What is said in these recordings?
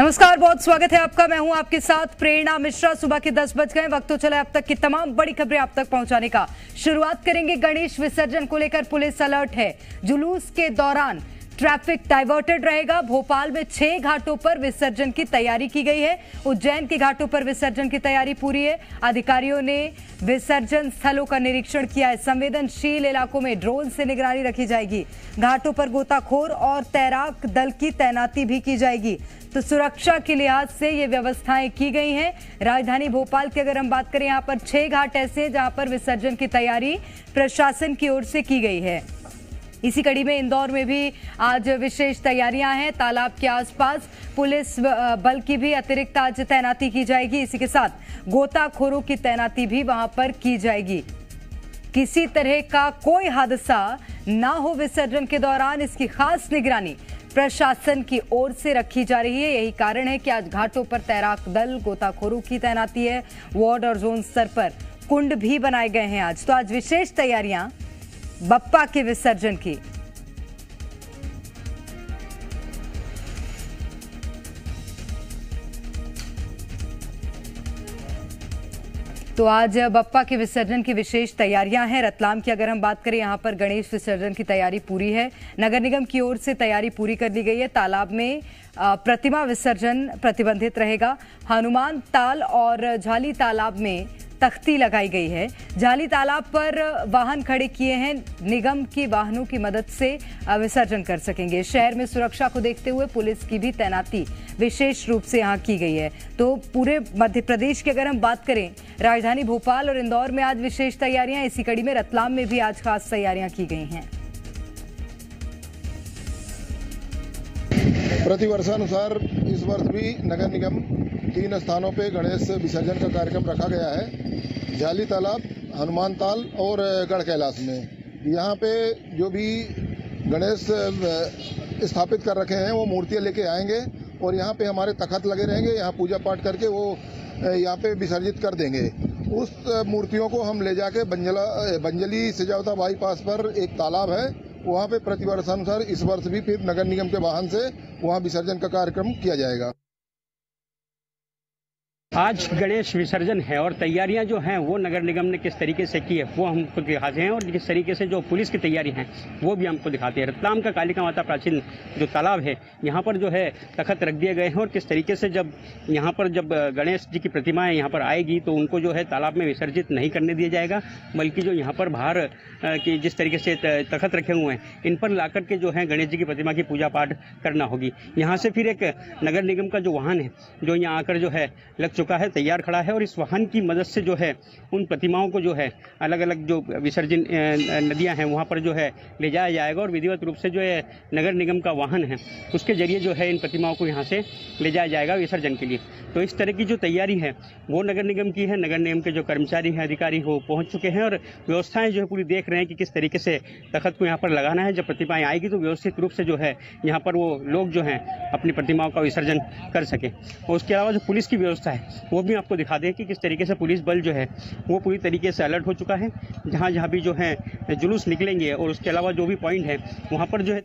नमस्कार, बहुत स्वागत है आपका। मैं हूं आपके साथ प्रेरणा मिश्रा। सुबह के 10 बज गए, वक्त तो चला अब तक की तमाम बड़ी खबरें आप तक पहुंचाने का। शुरुआत करेंगे गणेश विसर्जन को लेकर पुलिस अलर्ट है। जुलूस के दौरान ट्रैफिक डाइवर्टेड रहेगा। भोपाल में 6 घाटों पर विसर्जन की तैयारी की गई है। उज्जैन के घाटों पर विसर्जन की तैयारी पूरी है। अधिकारियों ने विसर्जन स्थलों का निरीक्षण किया है। संवेदनशील इलाकों में ड्रोन से निगरानी रखी जाएगी। घाटों पर गोताखोर और तैराक दल की तैनाती भी की जाएगी। तो सुरक्षा के लिहाज से ये व्यवस्थाएं की गई हैं। राजधानी भोपाल की अगर हम बात करें, यहाँ पर 6 घाट ऐसे हैं जहाँ पर विसर्जन की तैयारी प्रशासन की ओर से की गई है। इसी कड़ी में इंदौर में भी आज विशेष तैयारियां हैं। तालाब के आसपास पुलिस बल की भी अतिरिक्त आज तैनाती की जाएगी। इसी के साथ गोताखोरों की तैनाती भी वहां पर की जाएगी। किसी तरह का कोई हादसा ना हो विसर्जन के दौरान, इसकी खास निगरानी प्रशासन की ओर से रखी जा रही है। यही कारण है कि आज घाटों पर तैराक दल, गोताखोरों की तैनाती है। वार्ड और जोन स्तर पर कुंड भी बनाए गए हैं। आज तो आज विशेष तैयारियां बप्पा के विसर्जन की। तो आज बप्पा के विसर्जन की विशेष तैयारियां हैं। रतलाम की अगर हम बात करें, यहाँ पर गणेश विसर्जन की तैयारी पूरी है। नगर निगम की ओर से तैयारी पूरी कर ली गई है। तालाब में प्रतिमा विसर्जन प्रतिबंधित रहेगा। हनुमान ताल और झाली तालाब में तख्ती लगाई गई है। जाली तालाब पर वाहन खड़े किए हैं, निगम की वाहनों की मदद से विसर्जन कर सकेंगे। शहर में सुरक्षा को देखते हुए पुलिस की भी तैनाती विशेष रूप से यहाँ की गई है। तो पूरे मध्य प्रदेश की अगर हम बात करें, राजधानी भोपाल और इंदौर में आज विशेष तैयारियां, इसी कड़ी में रतलाम में भी आज खास तैयारियां की गई हैं। प्रतिवर्षानुसार इस वर्ष भी नगर निगम 3 स्थानों पे गणेश विसर्जन का कार्यक्रम रखा गया है। झाली तालाब, हनुमान ताल और गढ़ कैलाश में। यहाँ पे जो भी गणेश स्थापित कर रखे हैं वो मूर्तियाँ लेके आएंगे और यहाँ पे हमारे तखत लगे रहेंगे। यहाँ पूजा पाठ करके वो यहाँ पे विसर्जित कर देंगे। उस मूर्तियों को हम ले जाके बंजली सिजावता बाईपास पर एक तालाब है, वहाँ पे प्रतिवर्षानुसार इस वर्ष भी फिर नगर निगम के वाहन से वहाँ विसर्जन का कार्यक्रम किया जाएगा। आज गणेश विसर्जन है और तैयारियां जो हैं वो नगर निगम ने किस तरीके से की है वो हमको दिखाते हैं, और किस तरीके से जो पुलिस की तैयारी हैं वो भी हमको दिखाते हैं। रतलाम का कालिका माता प्राचीन जो तालाब है, यहाँ पर जो है तख्त रख दिए गए हैं, और किस तरीके से जब यहाँ पर जब गणेश जी की प्रतिमाएँ यहाँ पर आएगी तो उनको जो है तालाब में विसर्जित नहीं करने दिया जाएगा, बल्कि जो यहाँ पर बाहर की जिस तरीके से तख्त रखे हुए हैं इन पर ला करके जो है गणेश जी की प्रतिमा की पूजा पाठ करना होगी। यहाँ से फिर एक नगर निगम का जो वाहन है जो यहाँ आकर जो है चुका है, तैयार खड़ा है, और इस वाहन की मदद से जो है उन प्रतिमाओं को जो है अलग अलग जो विसर्जन नदियां हैं वहां पर जो है ले जाया जाएगा, और विधिवत रूप से जो है नगर निगम का वाहन है उसके जरिए जो है इन प्रतिमाओं को यहां से ले जाया जाएगा विसर्जन के लिए। तो इस तरह की जो तैयारी है वो नगर निगम की है। नगर निगम के जो कर्मचारी हैं, अधिकारी हो पहुँच चुके हैं और व्यवस्थाएँ जो है पूरी देख रहे हैं कि किस तरीके से तख्त को यहाँ पर लगाना है। जब प्रतिमाएँ आएगी तो व्यवस्थित रूप से जो है यहाँ पर वो लोग जो हैं अपनी प्रतिमाओं का विसर्जन कर सकें। उसके अलावा जो पुलिस की व्यवस्था वो भी आपको दिखा दें कि किस तरीके से पुलिस बल जो है वो पूरी तरीके से अलर्ट हो चुका है। जहां जहां भी जो है जुलूस निकलेंगे और उसके अलावा जो भी पॉइंट है वहां पर जो है।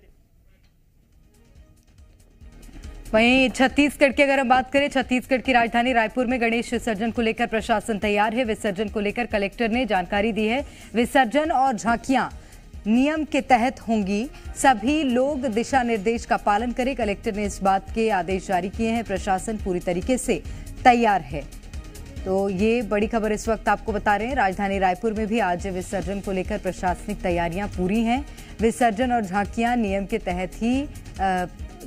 वहीं छत्तीसगढ़ की अगर हम बात करें, छत्तीसगढ़ की राजधानी रायपुर में गणेश विसर्जन को लेकर प्रशासन तैयार है। विसर्जन को लेकर कलेक्टर ने जानकारी दी है। विसर्जन और झांकियां नियम के तहत होंगी, सभी लोग दिशा निर्देश का पालन करें। कलेक्टर ने इस बात के आदेश जारी किए हैं। प्रशासन पूरी तरीके से तैयार है। तो ये बड़ी खबर इस वक्त आपको बता रहे हैं। राजधानी रायपुर में भी आज विसर्जन को लेकर प्रशासनिक तैयारियां पूरी हैं। विसर्जन और झांकियां नियम के तहत ही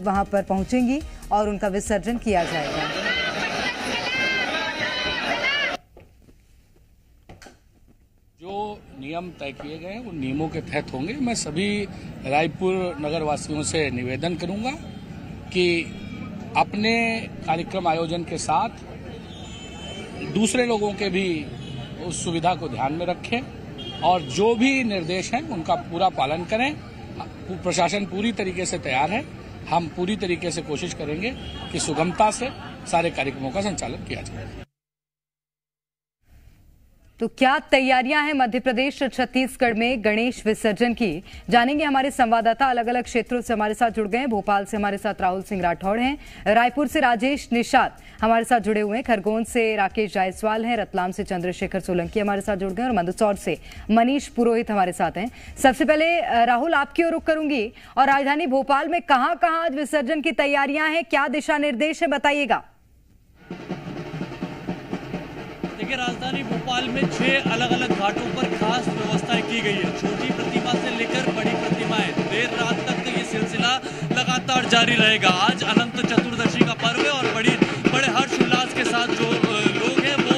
वहां पर पहुंचेंगी और उनका विसर्जन किया जाएगा। जो नियम तय किए गए हैं वो नियमों के तहत होंगे। मैं सभी रायपुर नगरवासियों से निवेदन करूंगा कि अपने कार्यक्रम आयोजन के साथ दूसरे लोगों के भी उस सुविधा को ध्यान में रखें और जो भी निर्देश हैं उनका पूरा पालन करें। प्रशासन पूरी तरीके से तैयार है। हम पूरी तरीके से कोशिश करेंगे कि सुगमता से सारे कार्यक्रमों का संचालन किया जाए। तो क्या तैयारियां हैं मध्य प्रदेश और छत्तीसगढ़ में गणेश विसर्जन की, जानेंगे। हमारे संवाददाता अलग अलग क्षेत्रों से हमारे साथ जुड़ गए हैं। भोपाल से हमारे साथ राहुल सिंह राठौड़ हैं, रायपुर से राजेश निषाद हमारे साथ जुड़े हुए हैं, खरगोन से राकेश जायसवाल हैं, रतलाम से चंद्रशेखर सोलंकी हमारे साथ जुड़ गए और मंदसौर से मनीष पुरोहित हमारे साथ हैं। सबसे पहले राहुल आपकी ओर रुख करूंगी और राजधानी भोपाल में कहां कहां आज विसर्जन की तैयारियां हैं, क्या दिशा निर्देश है, बताइएगा। देखिए, राजधानी भोपाल में 6 अलग अलग घाटों पर खास व्यवस्थाएं की गई है। छोटी प्रतिमा से लेकर बड़ी प्रतिमाएं, देर रात तक ये सिलसिला लगातार जारी रहेगा। आज अनंत चतुर्दशी का पर्व है और बड़े हर्ष उल्लास के साथ जो लोग हैं वो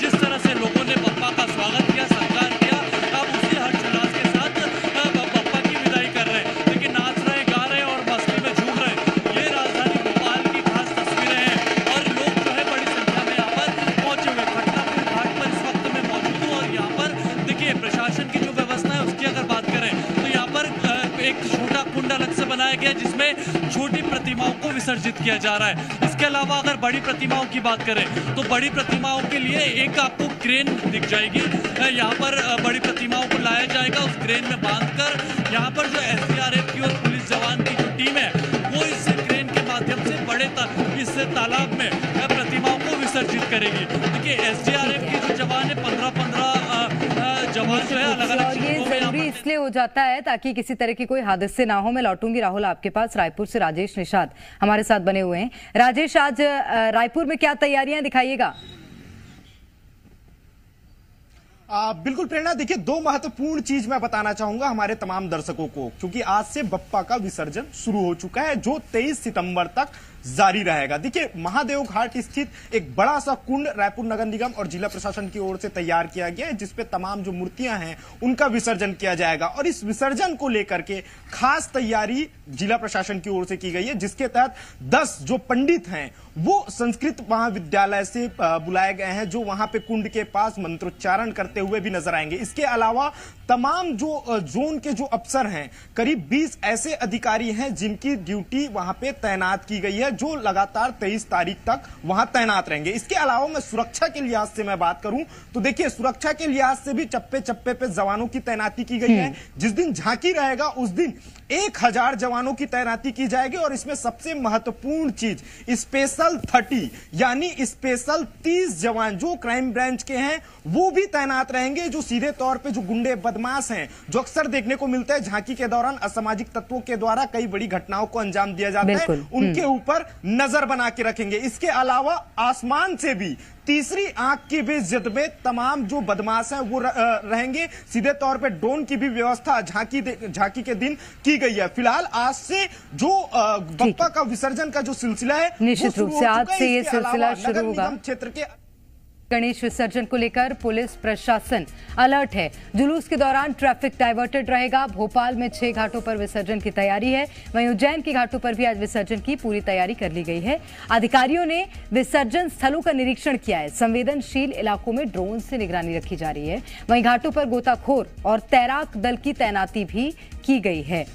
जिस तरह से लोगों ने बप्पा का स्वागत किया, सत्कार किया, अब उसी हर्ष उल्लास के साथ बप्पा की विदाई कर रहे हैं। लेकिन नाच रहे, गा रहे और मस्ती में झूम रहे। ये राजधानी भोपाल की खास तस्वीरें हैं और लोग जो है बड़ी संख्या में यहाँ पर पहुंचे हुए। खटनापुर घाट पर इस वक्त में मौजूद हूँ और यहाँ पर देखिए प्रशासन की जो व्यवस्था है उसकी अगर बात करें तो यहाँ पर एक छोटा कुंड अलग से बनाया गया जिसमें छोटी प्रतिमाओं को विसर्जित किया जा रहा है। इसके अलावा अगर बड़ी प्रतिमाओं की बात करें तो बड़ी प्रतिमाओं के लिए एक आपको क्रेन दिख जाएगी। यहाँ पर बड़ी प्रतिमाओं को लाया जाएगा, उस क्रेन में बांधकर यहाँ पर जो एसडीआरएफ की और पुलिस जवान की जो टीम है वो इस क्रेन के माध्यम से इस तालाब में प्रतिमाओं को विसर्जित करेगी। देखिए, एसडीआरएफ की जो जवान है 15-15 जवान जो है अलग अलग इसलिए हो जाता है ताकि किसी तरह की कोई हादसे ना हो। मैं लौटूंगी राहुल आपके पास। रायपुर से राजेश निषाद हमारे साथ बने हुए हैं। राजेश, आज रायपुर में क्या तैयारियां दिखाइएगा। बिल्कुल प्रेरणा, देखिए 2 महत्वपूर्ण चीज मैं बताना चाहूंगा हमारे तमाम दर्शकों को, क्योंकि आज से बप्पा का विसर्जन शुरू हो चुका है जो 23 सितंबर तक जारी रहेगा। देखिए, महादेव घाट स्थित एक बड़ा सा कुंड रायपुर नगर निगम और जिला प्रशासन की ओर से तैयार किया गया है जिसपे तमाम जो मूर्तियां हैं उनका विसर्जन किया जाएगा और इस विसर्जन को लेकर के खास तैयारी जिला प्रशासन की ओर से की गई है, जिसके तहत 10 जो पंडित हैं वो संस्कृत महाविद्यालय से बुलाए गए हैं जो वहां पे कुंड के पास मंत्रोच्चारण करते हुए भी नजर आएंगे। इसके अलावा तमाम जो जोन के जो अफसर हैं, करीब 20 ऐसे अधिकारी हैं जिनकी ड्यूटी वहां पे तैनात की गई है जो लगातार 23 तारीख तक वहां तैनात रहेंगे। इसके अलावा मैं सुरक्षा के लिहाज से मैं बात करूं तो देखिए, सुरक्षा के लिहाज से भी चप्पे चप्पे पे जवानों की तैनाती की गई है। जिस दिन झांकी रहेगा उस दिन 1000 जवानों की तैनाती की जाएगी और इसमें सबसे महत्वपूर्ण चीज स्पेशल 30 यानी स्पेशल 30 जवान जो क्राइम ब्रांच के हैं वो भी तैनात रहेंगे, जो सीधे तौर पर जो गुंडे बदमाश हैं जो अक्सर देखने को मिलता है झांकी के दौरान असामाजिक तत्वों के द्वारा कई बड़ी घटनाओं को अंजाम दिया जाता है, उनके ऊपर नजर बना के रखेंगे। इसके अलावा आसमान से भी तीसरी आंख की भी जिद में तमाम जो बदमाश हैं वो रहेंगे। सीधे तौर पे ड्रोन की भी व्यवस्था झांकी के दिन की गई है। फिलहाल आज से जो बप्पा का विसर्जन का जो सिलसिला है निश्चित रूप से आज से ये सिलसिला शुरू होगा। क्षेत्र के गणेश विसर्जन को लेकर पुलिस प्रशासन अलर्ट है। जुलूस के दौरान ट्रैफिक डाइवर्टेड रहेगा। भोपाल में 6 घाटों पर विसर्जन की तैयारी है, वहीं उज्जैन के घाटों पर भी आज विसर्जन की पूरी तैयारी कर ली गई है। अधिकारियों ने विसर्जन स्थलों का निरीक्षण किया है। संवेदनशील इलाकों में ड्रोन से निगरानी रखी जा रही है। वहीं घाटों पर गोताखोर और तैराक दल की तैनाती भी की गई है।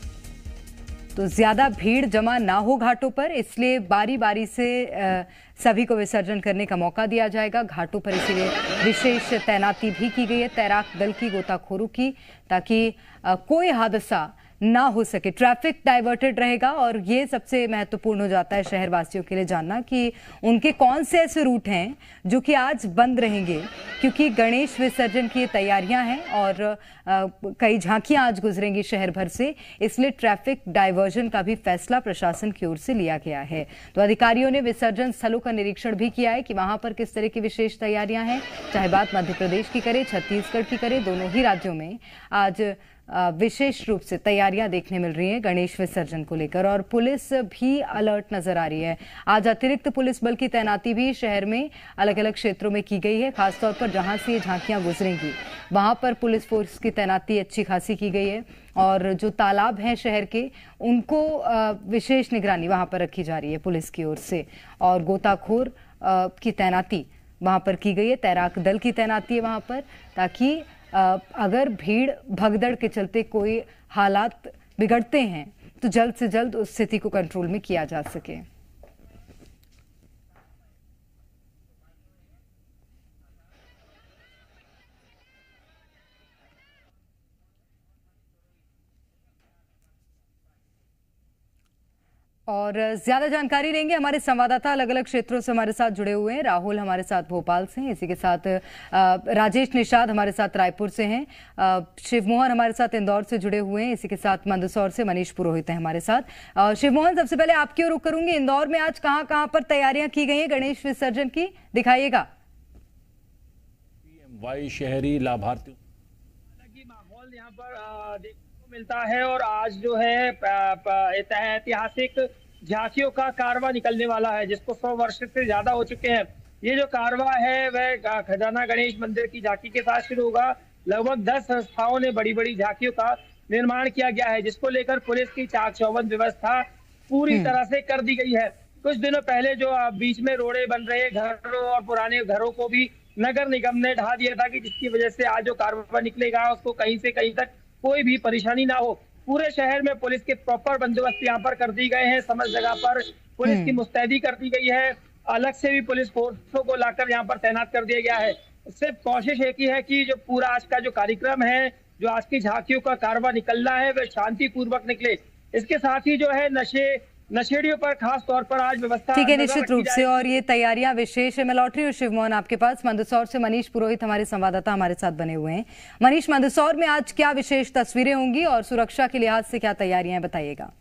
तो ज्यादा भीड़ जमा ना हो घाटों पर, इसलिए बारी बारी से सभी को विसर्जन करने का मौका दिया जाएगा। घाटों पर इसीलिए विशेष तैनाती भी की गई है तैराक दल की, गोताखोरों की, ताकि कोई हादसा ना हो सके। ट्रैफिक डाइवर्टेड रहेगा और ये सबसे महत्वपूर्ण हो जाता है शहरवासियों के लिए जानना कि उनके कौन से ऐसे रूट हैं जो कि आज बंद रहेंगे, क्योंकि गणेश विसर्जन की ये तैयारियां हैं और कई झांकियां आज गुजरेंगी शहर भर से, इसलिए ट्रैफिक डाइवर्जन का भी फैसला प्रशासन की ओर से लिया गया है। तो अधिकारियों ने विसर्जन स्थलों का निरीक्षण भी किया है कि वहां पर किस तरह की विशेष तैयारियां हैं। चाहे बात मध्य प्रदेश की करें, छत्तीसगढ़ की करें, दोनों ही राज्यों में आज विशेष रूप से तैयारियां देखने मिल रही हैं गणेश विसर्जन को लेकर और पुलिस भी अलर्ट नजर आ रही है। आज अतिरिक्त पुलिस बल की तैनाती भी शहर में अलग अलग क्षेत्रों में की गई है। खासतौर पर जहां से ये झांकियां गुजरेंगी वहां पर पुलिस फोर्स की तैनाती अच्छी खासी की गई है और जो तालाब हैं शहर के उनको विशेष निगरानी वहां पर रखी जा रही है पुलिस की ओर से और गोताखोर की तैनाती वहां पर की गई है, तैराक दल की तैनाती है वहां पर, ताकि अगर भीड़ भगदड़ के चलते कोई हालात बिगड़ते हैं तो जल्द से जल्द उस स्थिति को कंट्रोल में किया जा सके। और ज्यादा जानकारी लेंगे हमारे संवाददाता अलग अलग क्षेत्रों से हमारे साथ जुड़े हुए हैं। राहुल हमारे साथ भोपाल से हैं, इसी के साथ राजेश निषाद हमारे साथ रायपुर से हैं, शिवमोहन हमारे साथ इंदौर से जुड़े हुए हैं, इसी के साथ मंदसौर से मनीष पुरोहित हैं हमारे साथ। शिवमोहन, सबसे पहले आपकी ओर रुख करूंगी, इंदौर में आज कहां-कहां पर तैयारियां की गई हैं गणेश विसर्जन की, दिखाइएगा। पीएमवाई शहरी लाभार्थियों माहौल यहाँ पर मिलता है और आज जो है ऐतिहासिक झांकियों का कारवा निकलने वाला है जिसको 100 वर्ष से ज्यादा हो चुके हैं। ये जो कारवा है वह खजाना गणेश मंदिर की झांकी के साथ शुरू होगा। लगभग 10 संस्थाओं ने बड़ी बड़ी झांकियों का निर्माण किया गया है जिसको लेकर पुलिस की चाक चौबंद व्यवस्था पूरी तरह से कर दी गई है। कुछ दिनों पहले जो बीच में रोड़े बन रहे घरों और पुराने घरों को भी नगर निगम ने ढहा दिया था कि जिसकी वजह से आज जो कारवा निकलेगा उसको कहीं से कहीं तक कोई भी परेशानी ना हो। पूरे शहर में पुलिस के प्रॉपर बंदोबस्त यहाँ पर कर दी गए हैं, समस्त जगह पर पुलिस की मुस्तैदी कर दी गई है, अलग से भी पुलिस फोर्सों को लाकर यहाँ पर तैनात कर दिया गया है। सिर्फ कोशिश एक ही है कि जो पूरा आज का जो कार्यक्रम है, जो आज की झांकियों का कारवा निकलना है वह शांतिपूर्वक निकले। इसके साथ ही जो है नशेड़ियों पर खास तौर पर आज व्यवस्था ठीक है निश्चित रूप से, और ये तैयारियां विशेष है। मलौटरी और शिवमोहन आपके पास। मंदसौर से मनीष पुरोहित हमारे संवाददाता हमारे साथ बने हुए हैं। मनीष, मंदसौर में आज क्या विशेष तस्वीरें होंगी और सुरक्षा के लिहाज से क्या तैयारियां बताइएगा।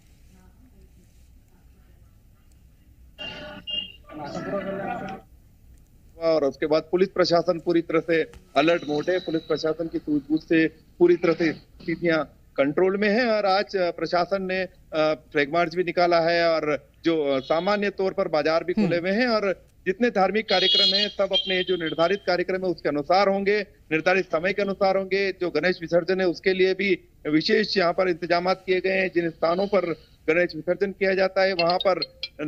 और उसके बाद पुलिस प्रशासन पूरी तरह से अलर्ट मोड है, पुलिस प्रशासन की सूझबूझ से पूरी तरह से स्थितियां कंट्रोल में है। और आज प्रशासन ने फ्लैग मार्च भी निकाला है और जो सामान्य तौर पर बाजार भी खुले हुए हैं और जितने धार्मिक कार्यक्रम हैं सब अपने जो निर्धारित कार्यक्रम है उसके अनुसार होंगे, निर्धारित समय के अनुसार होंगे। जो गणेश विसर्जन है उसके लिए भी विशेष यहाँ पर इंतजाम किए गए हैं। जिन स्थानों पर गणेश विसर्जन किया जाता है वहां पर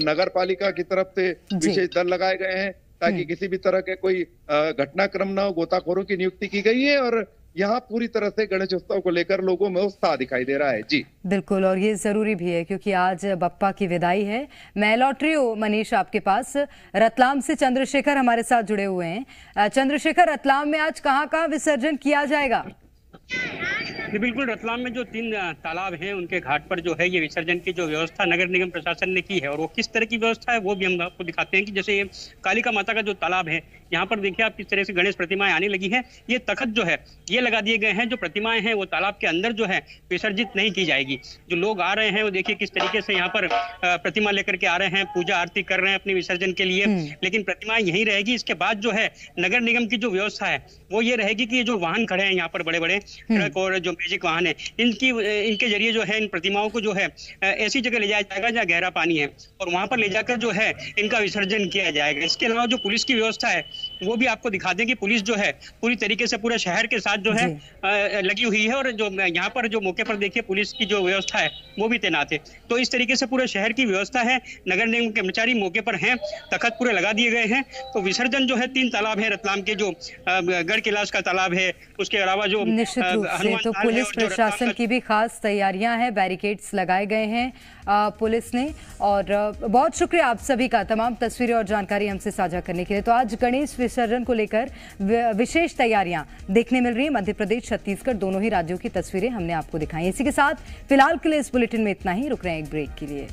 नगर पालिका की तरफ से विशेष दल लगाए गए हैं ताकि किसी भी तरह के कोई घटनाक्रम न हो। गोताखोरों की नियुक्ति की गई है और यहाँ पूरी तरह से गणेश उत्सव को लेकर लोगों में उत्साह दिखाई दे रहा है। जी बिल्कुल, और ये जरूरी भी है क्योंकि आज बप्पा की विदाई है। मैलॉट्रियो मनीष आपके पास। रतलाम से चंद्रशेखर हमारे साथ जुड़े हुए हैं। चंद्रशेखर, रतलाम में आज कहाँ-कहाँ विसर्जन किया जाएगा? जी बिल्कुल, रतलाम में जो 3 तालाब हैं उनके घाट पर जो है ये विसर्जन की जो व्यवस्था नगर निगम प्रशासन ने की है और वो किस तरह की व्यवस्था है वो भी हम आपको दिखाते हैं। कि जैसे ये कालिका माता का जो तालाब है यहाँ पर देखिए आप किस तरह से गणेश प्रतिमाएं आने लगी हैं। ये तखत जो है ये लगा दिए गए हैं, जो प्रतिमाएं हैं वो तालाब के अंदर जो है विसर्जित नहीं की जाएगी। जो लोग आ रहे हैं वो देखिए किस तरीके से यहाँ पर प्रतिमा लेकर के आ रहे हैं, पूजा आरती कर रहे हैं अपने विसर्जन के लिए, लेकिन प्रतिमाएं यहीं रहेगी। इसके बाद जो है नगर निगम की जो व्यवस्था है वो ये रहेगी कि ये जो वाहन खड़े हैं यहाँ पर, बड़े बड़े ट्रक और जो मैजिक वाहन है, इनके जरिए जो है इन प्रतिमाओं को जो है ऐसी जगह ले जाया जाएगा जहाँ गहरा पानी है और वहां पर ले जाकर जो है इनका विसर्जन किया जाएगा। इसके अलावा जो पुलिस की व्यवस्था है वो भी आपको दिखा दें कि पुलिस जो है पूरी तरीके से पूरे शहर के साथ जो है लगी हुई है और जो यहाँ पर जो मौके पर देखिए पुलिस की जो व्यवस्था है वो भी तैनात है। तो इस तरीके से पूरे शहर की व्यवस्था है, नगर निगम के कर्मचारी मौके पर हैं, तखत पूरे लगा दिए गए हैं। तो विसर्जन जो है 3 तालाब है रतलाम के, जो गढ़ कैलाश का तालाब है, उसके अलावा जो तो पुलिस प्रशासन की भी खास तैयारियां हैं, बैरिकेड्स लगाए गए हैं पुलिस ने। और बहुत शुक्रिया आप सभी का तमाम तस्वीरें और जानकारी हमसे साझा करने के लिए। तो आज गणेश विसर्जन को लेकर विशेष तैयारियां देखने मिल रही है। मध्य प्रदेश, छत्तीसगढ़ दोनों ही राज्यों की तस्वीरें हमने आपको दिखाई। इसी के साथ फिलहाल के लिए इस बुलेटिन में इतना ही, रुक रहे हैं एक ब्रेक के लिए।